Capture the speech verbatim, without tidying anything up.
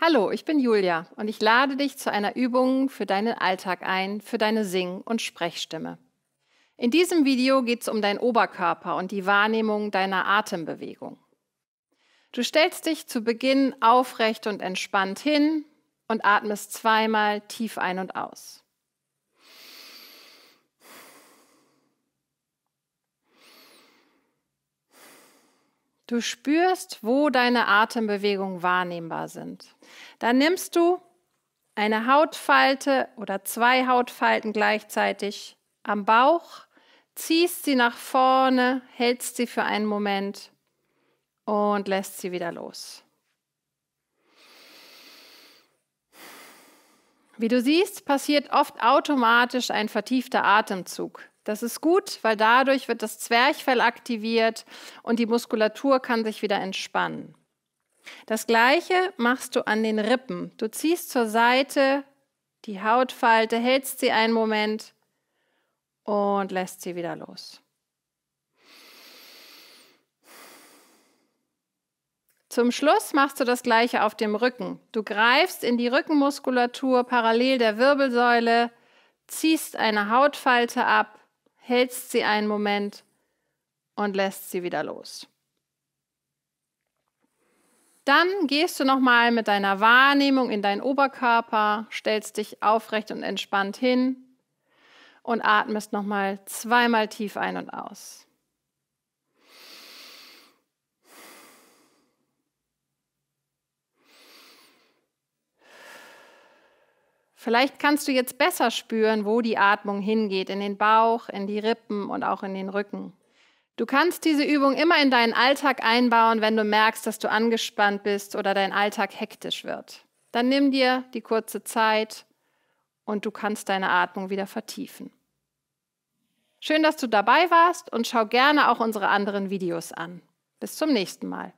Hallo, ich bin Julia und ich lade dich zu einer Übung für deinen Alltag ein, für deine Sing- und Sprechstimme. In diesem Video geht es um deinen Oberkörper und die Wahrnehmung deiner Atembewegung. Du stellst dich zu Beginn aufrecht und entspannt hin und atmest zweimal tief ein und aus. Du spürst, wo deine Atembewegungen wahrnehmbar sind. Dann nimmst du eine Hautfalte oder zwei Hautfalten gleichzeitig am Bauch, ziehst sie nach vorne, hältst sie für einen Moment und lässt sie wieder los. Wie du siehst, passiert oft automatisch ein vertiefter Atemzug. Das ist gut, weil dadurch wird das Zwerchfell aktiviert und die Muskulatur kann sich wieder entspannen. Das Gleiche machst du an den Rippen. Du ziehst zur Seite die Hautfalte, hältst sie einen Moment und lässt sie wieder los. Zum Schluss machst du das Gleiche auf dem Rücken. Du greifst in die Rückenmuskulatur parallel der Wirbelsäule, ziehst eine Hautfalte ab, hältst sie einen Moment und lässt sie wieder los. Dann gehst du nochmal mit deiner Wahrnehmung in deinen Oberkörper, stellst dich aufrecht und entspannt hin und atmest nochmal zweimal tief ein und aus. Vielleicht kannst du jetzt besser spüren, wo die Atmung hingeht, in den Bauch, in die Rippen und auch in den Rücken. Du kannst diese Übung immer in deinen Alltag einbauen, wenn du merkst, dass du angespannt bist oder dein Alltag hektisch wird. Dann nimm dir die kurze Zeit und du kannst deine Atmung wieder vertiefen. Schön, dass du dabei warst und schau gerne auch unsere anderen Videos an. Bis zum nächsten Mal.